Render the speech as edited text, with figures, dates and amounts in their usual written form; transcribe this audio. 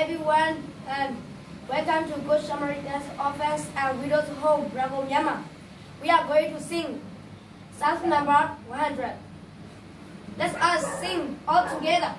everyone, and welcome to Good Samaritan's Office and Widow's Home, Bravo, Myanmar. We are going to sing Psalm number 100. Let us sing all together.